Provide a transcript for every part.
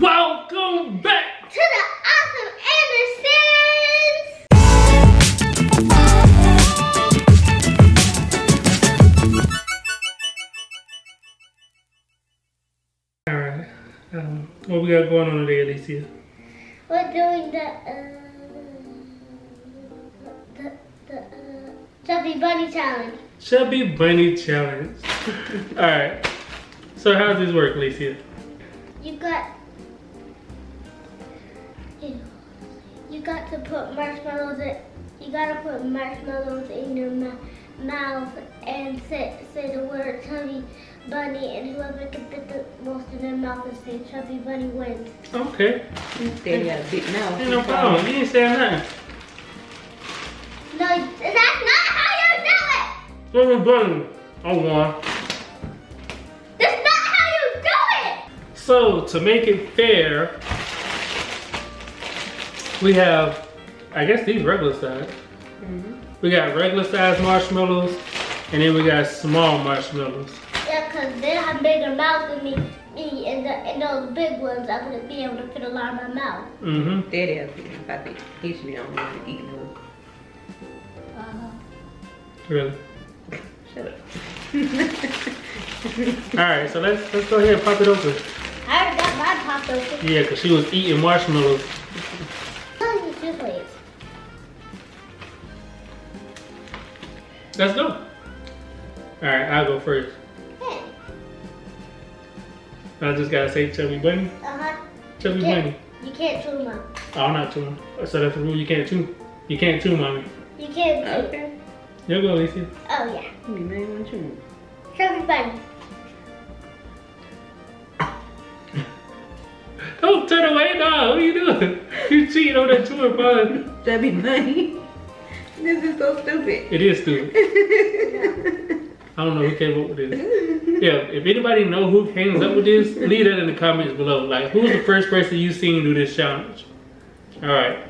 Welcome back to the Awesome Andersons! Alright, what we got going on today, Alicia? We're doing the Chubby Bunny Challenge. Chubby Bunny Challenge. Alright, so how does this work, Alicia? You got to put marshmallows in. You gotta put marshmallows in your mouth and say the word Chubby Bunny, and whoever can fit the most in their mouth and say Chubby Bunny wins. Okay. You stay in a big mouth. Ain't no problem. You ain't saying nothing. No, that's not how you do it. Chubby Bunny, I won. That's not how you do it. So to make it fair, we have, I guess these regular size. We got regular size marshmallows, and then we got small marshmallows. Yeah, cause they have bigger mouths than me and those big ones, I wouldn't be able to fit a lot in my mouth. Mm-hmm. That is, if I think each of you don't want to eat one. Really? Shut up. All right, so let's go ahead and pop it open. I already got mine popped open. Yeah, cause she was eating marshmallows. Please. Let's go. Alright, I'll go first. Hey. I just gotta say Chubby Bunny. Chubby Bunny. You can't chew, Mommy. Oh, I'm not chewing. So that's the rule, you can't chew. You can't chew, Mommy. You can't chew. Okay. You'll go, Alicia. Oh, yeah. You may want to chew. Chubby Bunny. Don't turn away, no. What are you doing? You cheating on that chewing bun. Chubby Bunny. This is so stupid. It is stupid. I don't know who came up with this. Yeah, if anybody know who came up with this, leave that in the comments below. Like, who's the first person you seen do this challenge? All right.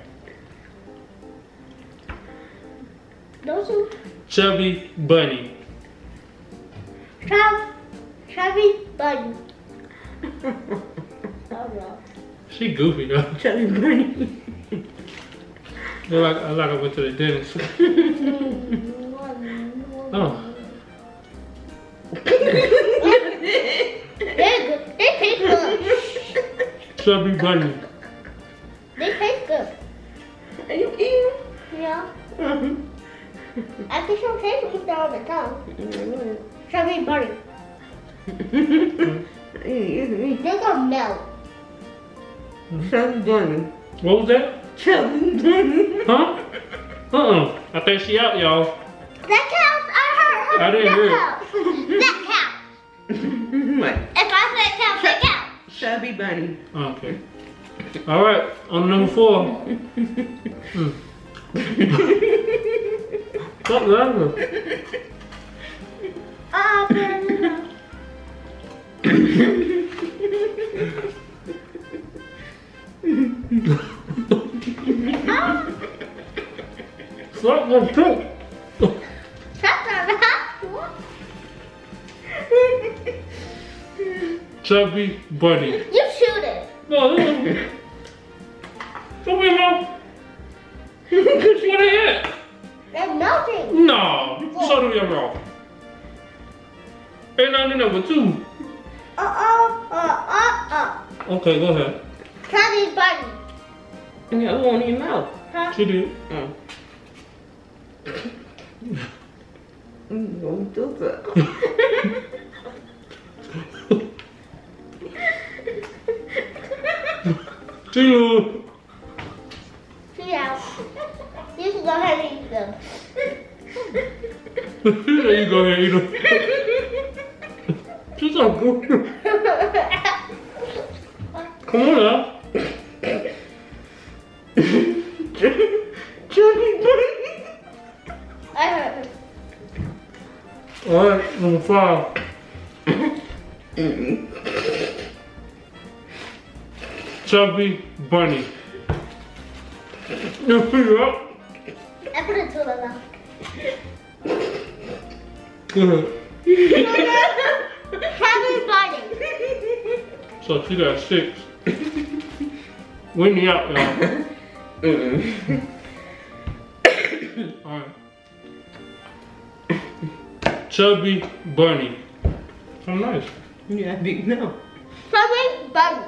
Those are Chubby Bunny. Chubby Bunny. She goofy though. Chubby Bunny. They're like I went to the dentist. Oh. They taste good. Chubby Bunny. They taste good. Are you eating? Yeah. I think she'll taste them down on the tongue. Chubby Bunny. They're gonna melt. Chubby Bunny. What was that? Chubby Bunny. Huh? I think she out, y'all. That counts. I heard her. I didn't hear it. That counts. What? If I say it counts, that counts. Chubby Bunny. Okay. All right. On number 4. What was that? Stop the poop! Chubby Bunny. You shoot it! No, this is... Show me how... It's what it is! They're melting! No! Show them your mouth. Ain't nothing in number 2. Okay, go ahead. Chubby Bunny. And the other one in your mouth. Huh? She did. Oh. Don't do that. See you. See ya. You should go ahead and eat them. There you go ahead and eat them. She's so good. Come on now. Alright, number 5. Chubby Bunny. You figure out? I put a tool on. Chubby Bunny. So she got 6. Leave me out, y'all. Alright. Chubby bunny. So nice. Yeah, I think no. Chubby bunny.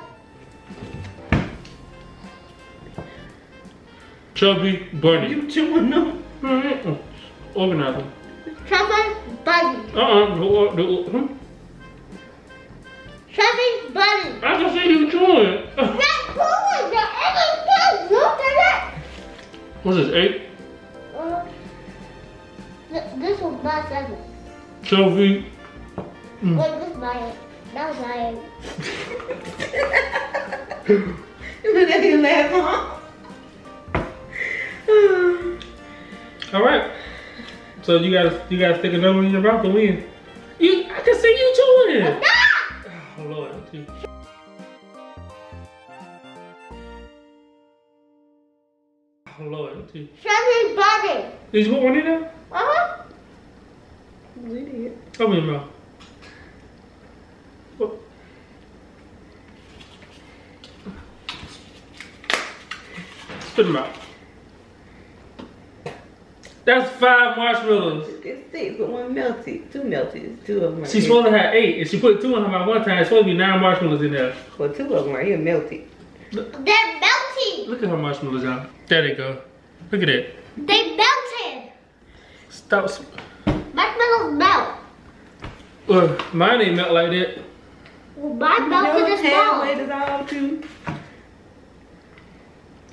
Chubby bunny. You chewing them? Organize them. Chubby bunny. Chubby bunny. I can see you chewing. Not chewing. The egg is look at it. What's this, 8? This was not 7. Chubby. Mm. Wait, this is my egg. That was my egg. You look at your laugh, huh? All right, so you gotta stick another one in your mouth to win. I can see you chewing. Oh Lord. Oh Lord. Chubby bunny. Did you put one in there? Uh-huh. We did. Open your mouth. Oh. Spit them out. That's 5 marshmallows. It's 6, but 1 melted. 2 melted. It's 2 of them. She supposed to have 8. If she put 2 in her mouth one time, it's supposed to be 9 marshmallows in there. Well, 2 of them are here melted. Look. They're melted. Look at her marshmallows out. There they go. Look at that. They melted. Stop. Marshmallows melt. Well, mine ain't melt like that. Well, mine melted as well. Halfway dissolved too.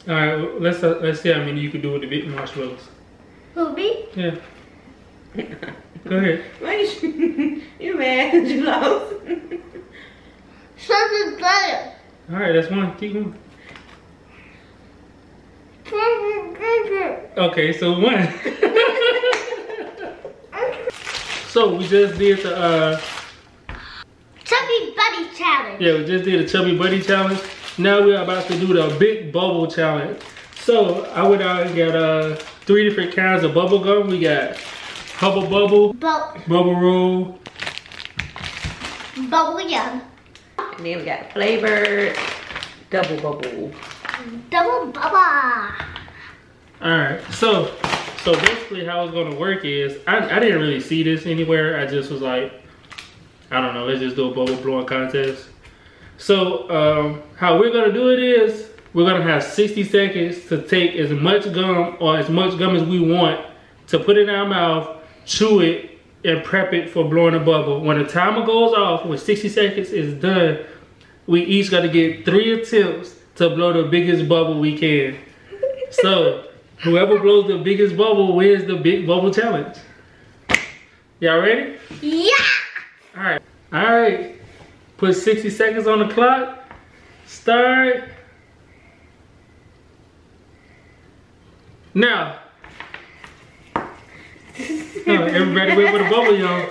All right, let's see how many you can do with the big marshmallows. Who, me? Yeah. Go ahead. Why you mad that you lost? Something's better. Alright, that's one. Keep going. Okay, so 1. So we just did the Chubby Buddy Challenge. Yeah, we just did the Chubby Buddy Challenge. Now we're about to do the Big Bubble Challenge. So I went out and got 3 different kinds of bubble gum. We got Hubba Bubble, Bubble Roll, Bubble Yum. And then we got flavored Double Bubble. Double Bubble. Alright, so basically how it's gonna work is, I didn't really see this anywhere. I just was like, I don't know, let's just do a bubble blowing contest. So how we're gonna do it is, we're gonna have 60 seconds to take as much gum or as much gum as we want to put in our mouth, chew it, and prep it for blowing a bubble. When the timer goes off, when 60 seconds is done, we each gotta get 3 attempts to blow the biggest bubble we can. So whoever blows the biggest bubble wins the Big Bubble Challenge. Y'all ready? Yeah! Alright. Alright. Put 60 seconds on the clock. Start. Now, everybody wait for the bubble, y'all.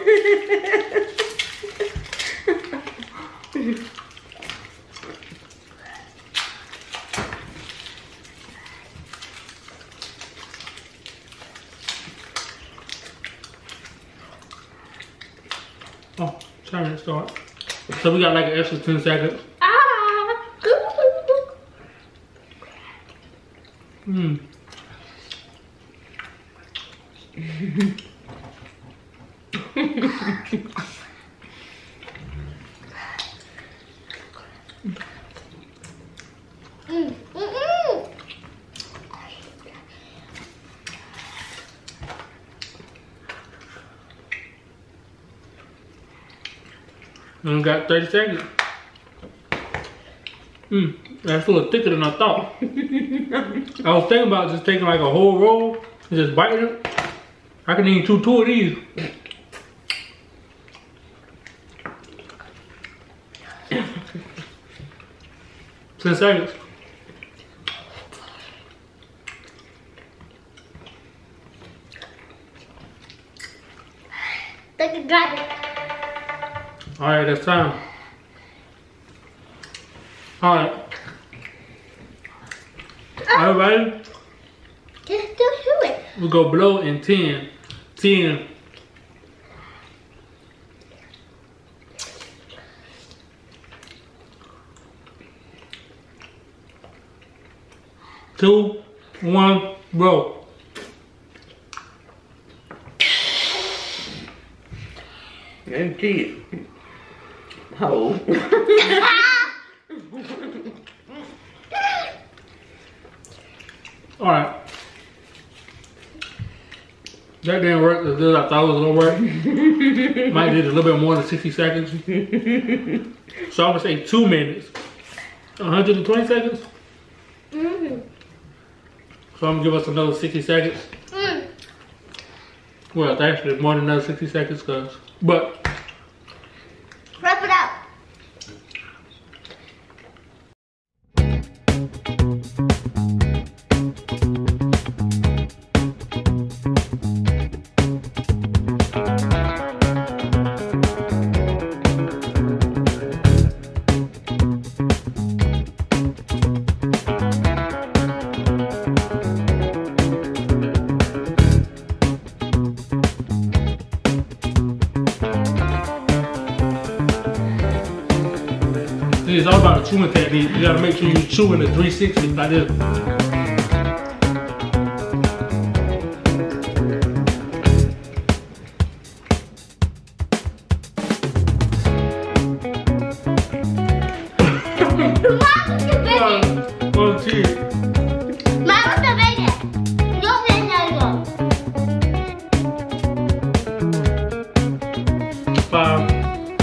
Oh, time to start. So we got like an extra 10 seconds. Ah! Mmm. We got 30 seconds. That's a little thicker than I thought. I was thinking about just taking like a whole roll and just biting it. I can eat 2 of these. Since I think got it. All right, that's time. All right. Everybody. Just do it. We go blow in 10. 10. 9. 2, 1, roll. Indeed. Ho. All right. That didn't work as good as I thought it was gonna work. Might need a little bit more than 60 seconds. So I'm gonna say 2 minutes. 120 seconds? Mm-hmm. So I'm gonna give us another 60 seconds. Mm. Well, it's actually more than another 60 seconds, cause, but. Wrap it up. It's all about the chewing technique. You gotta make sure you chew in the 360 like this. Mama's the biggest. Mama's the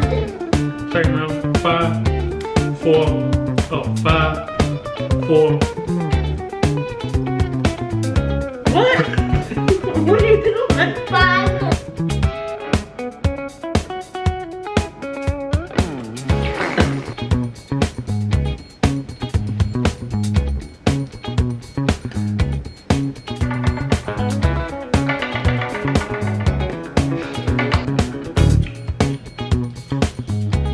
biggest. No big no. 5, 4, 5, 4. What? What are you doing? 5.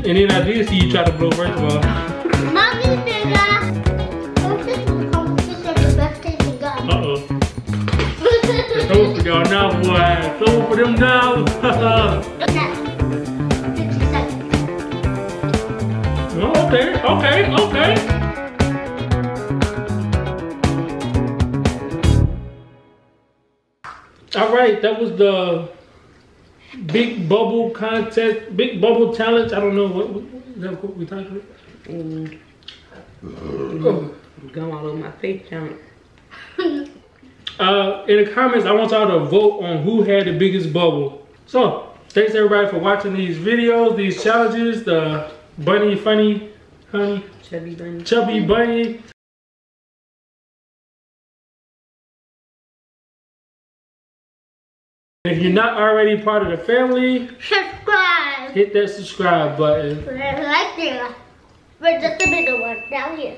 Any ideas you try to blow first of all? Mommy, uh-oh. It's over for y'all now, boy. It's over for them now. 60 seconds. Oh, okay. All right, that was the Big Bubble contest, Big Bubble challenge. I don't know what we talking about. Oh. Go all over my face, challenge. In the comments, I want y'all to vote on who had the biggest bubble. So, thanks everybody for watching these videos, these challenges. The bunny, funny, honey, chubby bunny. If you're not already part of the family, subscribe. Hit that subscribe button. Right there. But just the bigger one down here.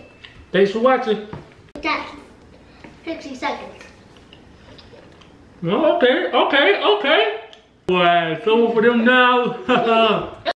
Thanks for watching. That's 60 seconds. Okay. Boy, it's over for them now.